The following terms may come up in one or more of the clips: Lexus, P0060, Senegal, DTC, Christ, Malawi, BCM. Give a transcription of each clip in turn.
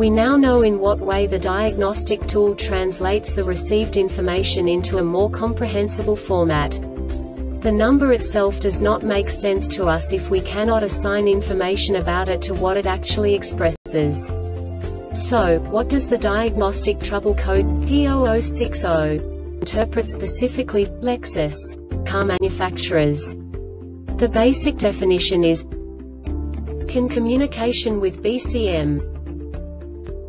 We now know in what way the diagnostic tool translates the received information into a more comprehensible format. The number itself does not make sense to us if we cannot assign information about it to what it actually expresses. So, what does the diagnostic trouble code P0060 interpret specifically for Lexus car manufacturers? The basic definition is communication with BCM.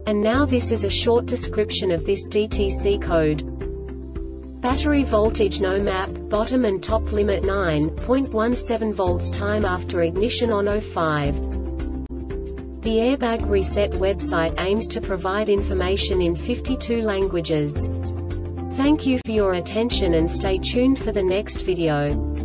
And now this is a short description of this DTC code. Battery voltage no map, bottom and top limit 9.17 volts, time after ignition on 05. The Airbag Reset website aims to provide information in 52 languages. Thank you for your attention and stay tuned for the next video.